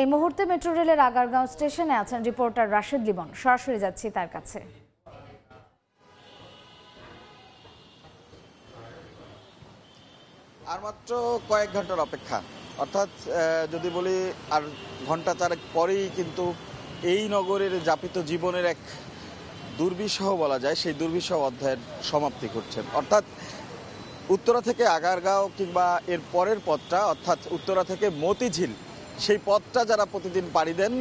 এই মুহূর্তে মেট্রো রেলের আগারগাঁও স্টেশনে আছেন রিপোর্টার রাশেদ লিবন, সরাসরি যাচ্ছি তার কাছে। আর মাত্র কয়েক ঘন্টার অপেক্ষা, অর্থাৎ যদি বলি আর ঘন্টা চারেক পরেই কিন্তু এই নগরের যাপিত জীবনের এক দুর্বিষহ বলা যায়, সেই দুর্বিষহ অধ্যায়ের সমাপ্তি ঘটছেন। অর্থাৎ উত্তরা থেকে আগারগাঁও কিংবা এর পরের পথটা, অর্থাৎ উত্তরা থেকে মতিঝিল, সেই পথটা যারা প্রতিদিন পাড়ি দেন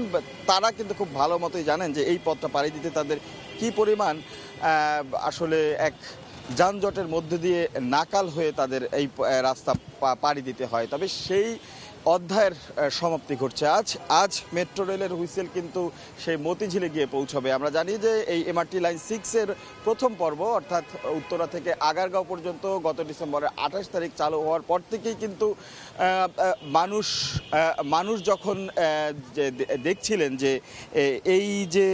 তারা কিন্তু খুব ভালো মতোই জানেন যে এই পথটা পাড়ি দিতে তাদের কি পরিমাণ আসলে এক যানজটের মধ্যে দিয়ে নাকাল হয়ে তাদের এই রাস্তা পাড়ি দিতে হয়। তবে সেই অধ্যায়ের সমাপ্তি ঘটছে আজ। আজ মেট্রো রেলের হুইসেল কিন্তু সেই মতিঝিলে গিয়ে পৌঁছবে। আমরা জানি যে এই এমআরটি লাইন 6-এর প্রথম পর্ব, অর্থাৎ উত্তরা থেকে আগারগাঁও পর্যন্ত গত ডিসেম্বরের 28 তারিখ চালু হওয়ার পর থেকেই কিন্তু মানুষ যখন দেখছিলেন যে এই যে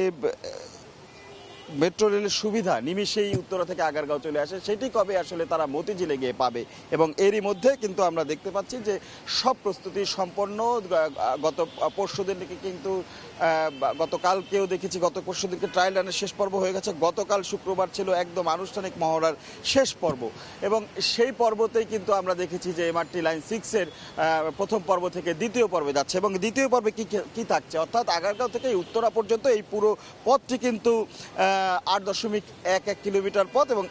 মেট্রো রেলের সুবিধা নিমিষেই উত্তরা থেকে আগারগাঁও চলে আসে, সেটি কবে আসলে তারা মতিঝিলে গিয়ে পাবে। এবং এরই মধ্যে কিন্তু আমরা দেখতে পাচ্ছি যে সব প্রস্তুতি সম্পন্ন। গতকালকেও দেখেছি, গত পরশুদিনকে ট্রায়াল রানের শেষ পর্ব হয়ে গেছে। গতকাল শুক্রবার ছিল একদম আনুষ্ঠানিক মহড়ার শেষ পর্ব, এবং সেই পর্বতেই কিন্তু আমরা দেখেছি যে এমআরটি লাইন 6-এর প্রথম পর্ব থেকে দ্বিতীয় পর্বে যাচ্ছে। এবং দ্বিতীয় পর্বে কী থাকছে, অর্থাৎ আগারগাঁও থেকে উত্তরা পর্যন্ত এই পুরো পথটি কিন্তু 8.11 কিলোমিটার পথ, এবং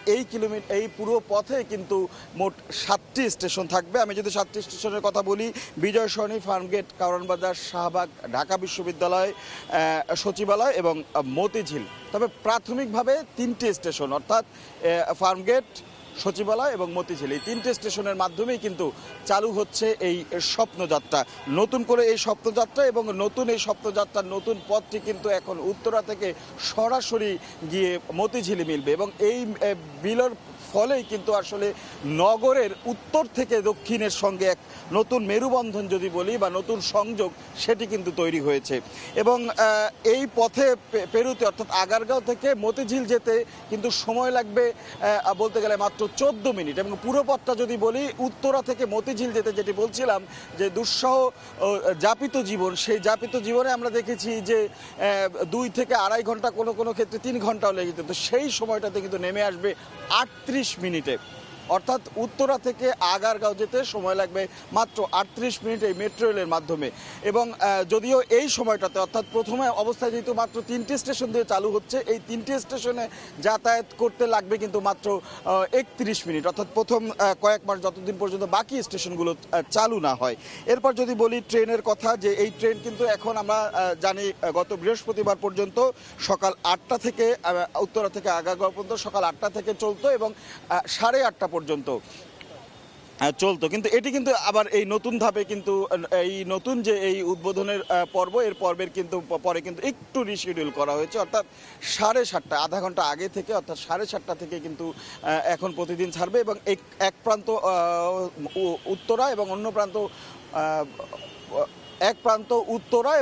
এই পুরো পথে কিন্তু মোট 7টি স্টেশন থাকবে। আমি যদি 7টি স্টেশনের কথা বলি, বিজয় সরণি, ফার্মগেট, কারওয়ানবাজার, শাহবাগ, ঢাকা বিশ্ববিদ্যালয়, সচিবালয় এবং মতিঝিল। তবে প্রাথমিকভাবে 3টি স্টেশন, অর্থাৎ ফার্মগেট, সচিবালয় এবং মতিঝিল, এই 3টি স্টেশনের মাধ্যমেই কিন্তু চালু হচ্ছে এই স্বপ্নযাত্রা, নতুন করে এই স্বপ্নযাত্রা। এবং নতুন এই স্বপ্নযাত্রার নতুন পথটি কিন্তু এখন উত্তরা থেকে সরাসরি গিয়ে মতিঝিলে মিলবে। এবং এই বিলের ফলেই কিন্তু আসলে নগরের উত্তর থেকে দক্ষিণের সঙ্গে এক নতুন মেরুবন্ধন যদি বলি, বা নতুন সংযোগ, সেটি কিন্তু তৈরি হয়েছে। এবং এই পথে পেরুতে, অর্থাৎ আগারগাঁও থেকে মতিঝিল যেতে কিন্তু সময় লাগবে বলতে গেলে মাত্র 14 মিনিট। এবং পুরো পথটা যদি বলি, উত্তরা থেকে মতিঝিল যেতে, যেটি বলছিলাম যে দুঃসহ যাপিত জীবন, সেই যাপিত জীবনে আমরা দেখেছি যে 2 থেকে 2.5 ঘন্টা, কোনো ক্ষেত্রে 3 ঘন্টাও লেগে যেত, সেই সময়টাতে কিন্তু নেমে আসবে 38 মিনিটে। অর্থাৎ উত্তরা থেকে আগারগাঁও যেতে সময় লাগবে মাত্র 38 মিনিট এই মেট্রো রেলের মাধ্যমে। এবং যদিও এই সময়টাতে, অর্থাৎ প্রথমে অবস্থায় যেহেতু মাত্র 3টি স্টেশন দিয়ে চালু হচ্ছে, এই 3টি স্টেশনে যাতায়াত করতে লাগবে কিন্তু মাত্র 31 মিনিট, অর্থাৎ প্রথম কয়েক মাস যতদিন পর্যন্ত বাকি স্টেশনগুলো চালু না হয়। এরপর যদি বলি ট্রেনের কথা, যে এই ট্রেন কিন্তু এখন আমরা জানি গত বৃহস্পতিবার পর্যন্ত সকাল 8টা থেকে উত্তরা থেকে আগারগাঁও পর্যন্ত সকাল 8টা থেকে চলতো এবং 8:30 পর্যন্ত চলতো। কিন্তু এটি কিন্তু আবার এই নতুন ধাপে কিন্তু এই নতুন যে এই উদ্বোধনের পর্ব, এর পর্বের কিন্তু পরে কিন্তু একটু রিশিডিউল করা হয়েছে, অর্থাৎ 7:30, আধা ঘন্টা আগে থেকে, অর্থাৎ 7:30 থেকে কিন্তু এখন প্রতিদিন ছাড়বে। এবং এক প্রান্ত উত্তরা এবং অন্য প্রান্ত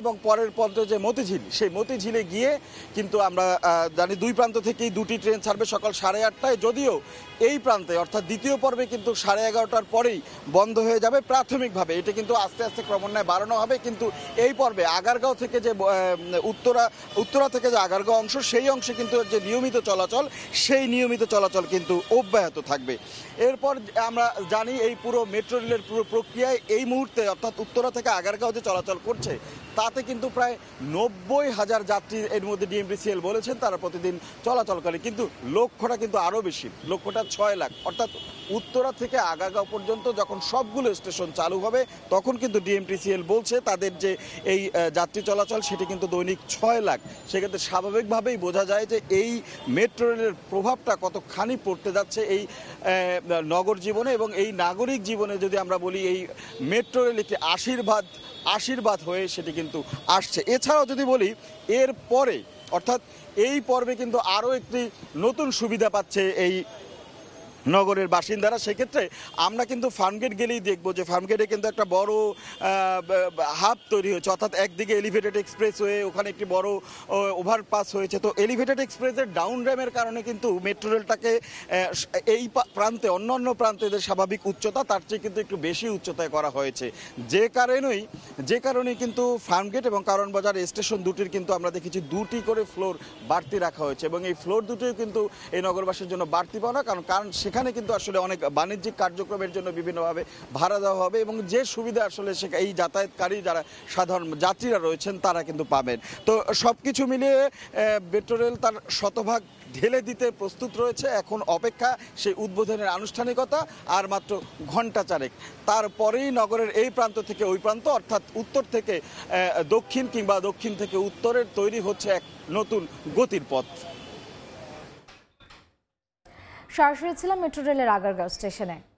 এবং পরের প্রান্ত যে মতিঝিল, সেই মতিঝিলে গিয়ে কিন্তু আমরা জানি দুই প্রান্ত থেকেই 2টি ট্রেন ছাড়বে সকাল 8:30। যদিও এই প্রান্তে, অর্থাৎ দ্বিতীয় পর্বে কিন্তু 11:30টার পরেই বন্ধ হয়ে যাবে প্রাথমিকভাবে। এটা কিন্তু আস্তে আস্তে ক্রমান্বয়ে বাড়ানো হবে। কিন্তু এই পর্বে আগারগাঁও থেকে যে উত্তরা থেকে যে আগারগাঁও অংশ, সেই অংশে কিন্তু যে নিয়মিত চলাচল, সেই নিয়মিত চলাচল কিন্তু অব্যাহত থাকবে। এরপর আমরা জানি এই পুরো মেট্রো রেলের পুরো প্রক্রিয়ায় এই মুহূর্তে, অর্থাৎ উত্তরা থেকে আগারগাঁও যে চলাচল করছে, তাতে কিন্তু প্রায় 90,000 যাত্রী এর মধ্যে ডিএমডিসিএল বলেছেন তারা প্রতিদিন চলাচল করে। কিন্তু লক্ষ্যটা কিন্তু আরও বেশি, লক্ষ্যটা 6 লাখ। অর্থাৎ উত্তরা থেকে আগারগাঁও পর্যন্ত যখন সবগুলো স্টেশন চালু হবে, তখন কিন্তু ডিএমটিসিএল বলছে তাদের যে এই যাত্রী চলাচল, সেটি কিন্তু দৈনিক 6 লাখ। সেক্ষেত্রে স্বাভাবিকভাবেই বোঝা যায় যে এই মেট্রো রেলের প্রভাবটা কতখানি পড়তে যাচ্ছে এই নগর জীবনে এবং এই নাগরিক জীবনে। যদি আমরা বলি, এই মেট্রো রেল একটি আশীর্বাদ হয়ে সেটি কিন্তু আসছে। এছাড়াও যদি বলি, এর পরে, অর্থাৎ এই পর্বে কিন্তু আরও একটি নতুন সুবিধা পাচ্ছে এই নগরের বাসিন্দারা। সেক্ষেত্রে আমরা কিন্তু ফার্মগেট গেলেই দেখব যে ফার্মগেটে কিন্তু একটা বড় হাব তৈরি হয়েছে, অর্থাৎ একদিকে এলিভেটেড এক্সপ্রেসওয়ে, ওখানে একটি বড় ওভারপাস হয়েছে। তো এলিভেটেড এক্সপ্রেসের ডাউন র্যামের কারণে কিন্তু মেট্রো রেলটাকে এই প্রান্তে অন্য প্রান্তেদের স্বাভাবিক উচ্চতা তার চেয়ে কিন্তু একটু বেশি উচ্চতায় করা হয়েছে, যে কারণে কিন্তু ফার্মগেট এবং কারণ বাজার স্টেশন দুটির কিন্তু আমরা দেখেছি দুটি করে ফ্লোর বাড়তি রাখা হয়েছে এবং এই ফ্লোর দুটিও কিন্তু এই নগরবাসীর জন্য বাড়তি পাওয়া না, কারণ সেখানে কিন্তু আসলে অনেক বাণিজ্যিক কার্যক্রমের জন্য বিভিন্নভাবে ভাড়া দেওয়া হবে এবং যে সুবিধা আসলে এই যাতায়াতকারী যারা সাধারণ যাত্রীরা রয়েছেন তারা কিন্তু পাবেন। তো সব কিছু মিলিয়ে মেট্রো রেল তার শতভাগ ঢেলে দিতে প্রস্তুত রয়েছে। এখন অপেক্ষা সেই উদ্বোধনের আনুষ্ঠানিকতা আর মাত্র ঘণ্টা চারেক, তারপরেই নগরের এই প্রান্ত থেকে ওই প্রান্ত অর্থাৎ উত্তর থেকে দক্ষিণ কিংবা দক্ষিণ থেকে উত্তরের তৈরি হচ্ছে এক নতুন গতির পথ। সরাসরি ছিলাম মেট্রো রেলের আগারগাঁও স্টেশনে।